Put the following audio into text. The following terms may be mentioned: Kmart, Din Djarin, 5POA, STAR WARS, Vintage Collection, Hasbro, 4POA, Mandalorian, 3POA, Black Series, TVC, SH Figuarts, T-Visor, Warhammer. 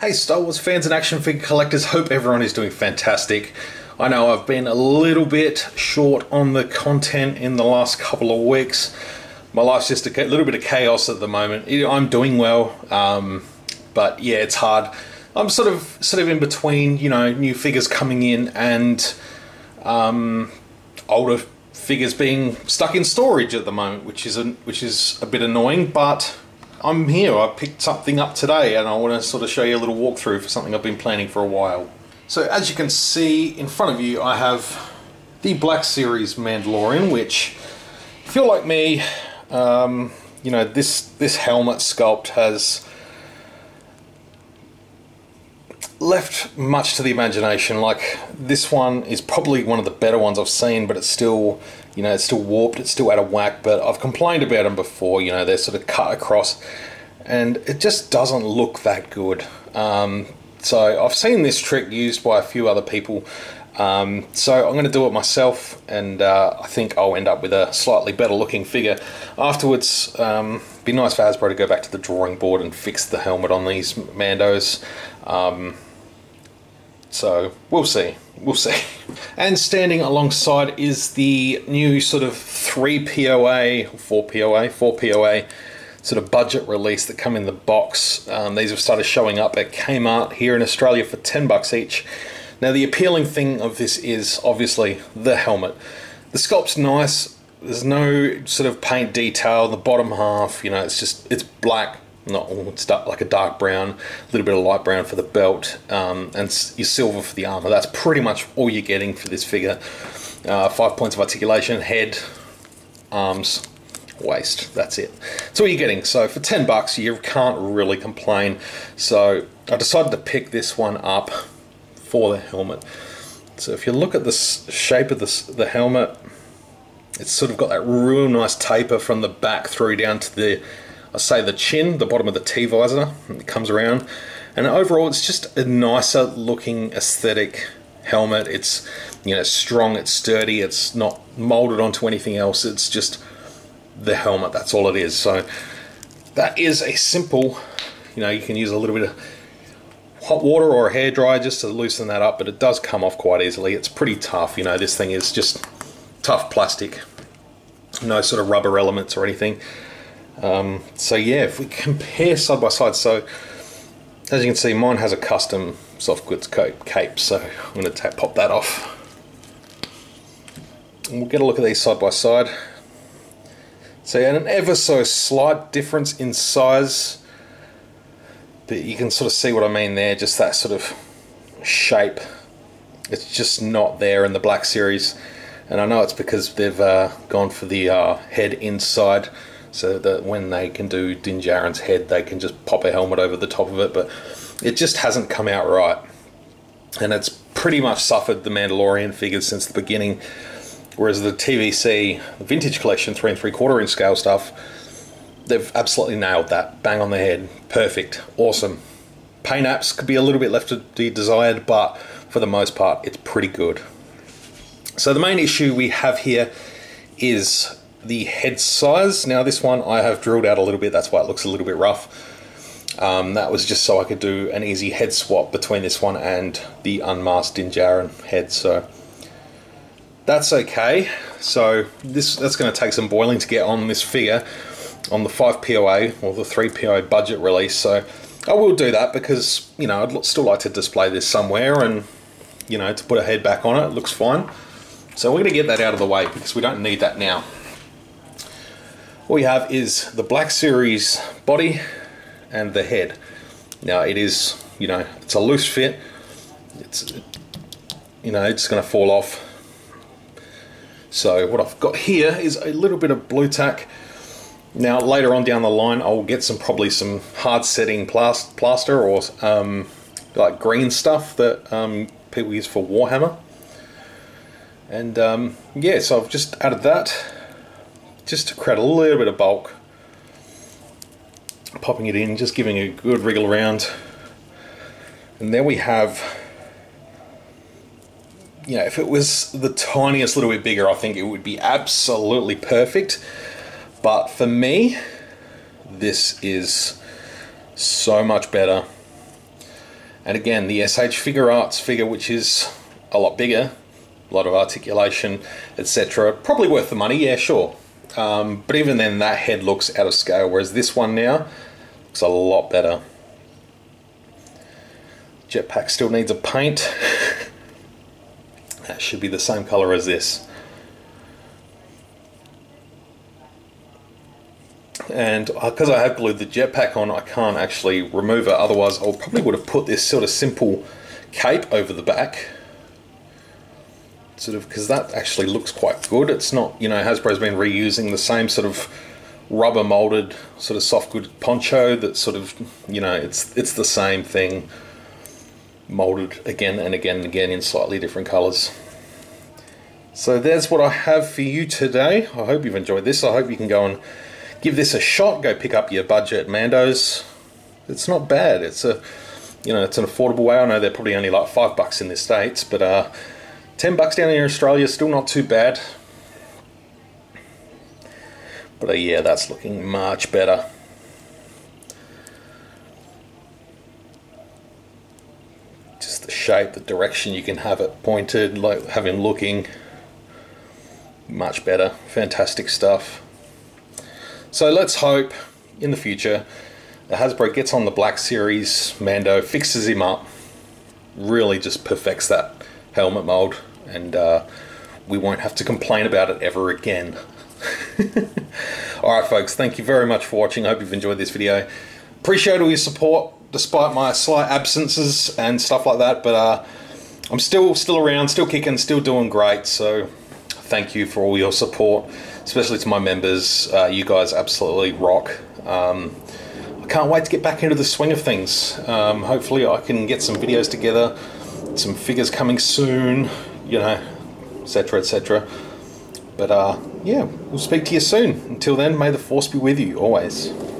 Hey Star Wars fans and action figure collectors, hope everyone is doing fantastic. I know I've been a little bit short on the content in the last couple of weeks. My life's just a little bit of chaos at the moment. I'm doing well, but yeah, it's hard. I'm sort of in between, you know, new figures coming in and older figures being stuck in storage at the moment, which is a bit annoying, but I'm here. I picked something up today and I want to sort of show you a little walkthrough for something I've been planning for a while. So as you can see in front of you, I have the Black Series Mandalorian, which, if you're like me, you know, this helmet sculpt has left much to the imagination. Like, this one is probably one of the better ones I've seen, but it's still, you know, it's still warped, it's still out of whack. But I've complained about them before, you know, they're sort of cut across and it just doesn't look that good. So I've seen this trick used by a few other people, so I'm going to do it myself, and I think I'll end up with a slightly better looking figure afterwards. It'd be nice for Hasbro to go back to the drawing board and fix the helmet on these Mandos. So we'll see. And standing alongside is the new sort of 3POA, 4POA, 4POA sort of budget release that come in the box. These have started showing up at Kmart here in Australia for $10 each. Now, the appealing thing of this is obviously the helmet. The sculpt's nice. There's no sort of paint detail. The bottom half, you know, it's black. Not all, it's dark, like a dark brown, a little bit of light brown for the belt, and your silver for the armor. That's pretty much all you're getting for this figure. 5 points of articulation, head, arms, waist. That's it. That's all you're getting. So for $10, you can't really complain. So I decided to pick this one up for the helmet. So if you look at the shape of the helmet, it's sort of got that real nice taper from the back through down to the, I say, the chin, the bottom of the T-Visor, and it comes around. And overall, it's just a nicer looking aesthetic helmet. It's, you know, strong, it's sturdy, it's not molded onto anything else. It's just the helmet, that's all it is. So that is a simple, you know, you can use a little bit of hot water or a hairdryer just to loosen that up, but it does come off quite easily. It's pretty tough, you know, this thing is just tough plastic. No sort of rubber elements or anything. So yeah, if we compare side by side, so as you can see, mine has a custom soft goods cape, so I'm going to pop that off. And we'll get a look at these side by side. So yeah, an ever so slight difference in size, but you can sort of see what I mean there, just that sort of shape. It's just not there in the Black Series, and I know it's because they've gone for the head inside, so that when they can do Din Djarin's head, they can just pop a helmet over the top of it, but it just hasn't come out right. And it's pretty much suffered the Mandalorian figures since the beginning, whereas the TVC, the Vintage Collection 3 3/4 inch scale stuff, they've absolutely nailed that. Bang on the head, perfect, awesome. Paint apps could be a little bit left to be desired, but for the most part, it's pretty good. So the main issue we have here is the head size. Now, this one I have drilled out a little bit, that's why it looks a little bit rough. That was just so I could do an easy head swap between this one and the unmasked Din Djarin head, so that's okay. So that's going to take some boiling to get on this figure on the 5POA or the 3POA budget release, so I will do that because, you know, I'd still like to display this somewhere, and, you know, to put a head back on it, it looks fine. So we're going to get that out of the way because we don't need that now. What we have is the Black Series body and the head. Now, it is, you know, it's a loose fit. It's, you know, it's going to fall off. So what I've got here is a little bit of blue tack. Now, later on down the line, I'll get some, probably some hard setting plaster or like green stuff that people use for Warhammer. And yeah, so I've just added that, just to create a little bit of bulk, popping it in, just giving it a good wriggle around. And there we have, you know, if it was the tiniest little bit bigger, I think it would be absolutely perfect, but for me, this is so much better. And again, the SH Figuarts figure, which is a lot bigger, a lot of articulation, etc. Probably worth the money, yeah, sure. But even then, that head looks out of scale, whereas this one now looks a lot better. Jetpack still needs a paint. That should be the same color as this. And because I have glued the jetpack on, I can't actually remove it, otherwise I probably would have put this sort of simple cape over the back, sort of, because that actually looks quite good. It's not, you know, Hasbro's been reusing the same sort of rubber molded sort of soft good poncho that sort of, you know, it's the same thing molded again and again and again in slightly different colors. So there's what I have for you today. I hope you've enjoyed this. I hope you can go and give this a shot. Go pick up your budget Mandos. It's not bad. It's a, you know, it's an affordable way. I know they're probably only like $5 in the States, but $10 down here in Australia is still not too bad. But yeah, that's looking much better. Just the shape, the direction you can have it pointed, like have him looking much better. Fantastic stuff. So let's hope in the future that Hasbro gets on the Black Series Mando, fixes him up, really just perfects that helmet mold, and we won't have to complain about it ever again. Alright folks, thank you very much for watching. I hope you've enjoyed this video. Appreciate all your support despite my slight absences and stuff like that, but I'm still around, still kicking, still doing great, so thank you for all your support, especially to my members. You guys absolutely rock. I can't wait to get back into the swing of things. Hopefully I can get some videos together, some figures coming soon, you know, etc, etc. But yeah, we'll speak to you soon. Until then, may the force be with you always.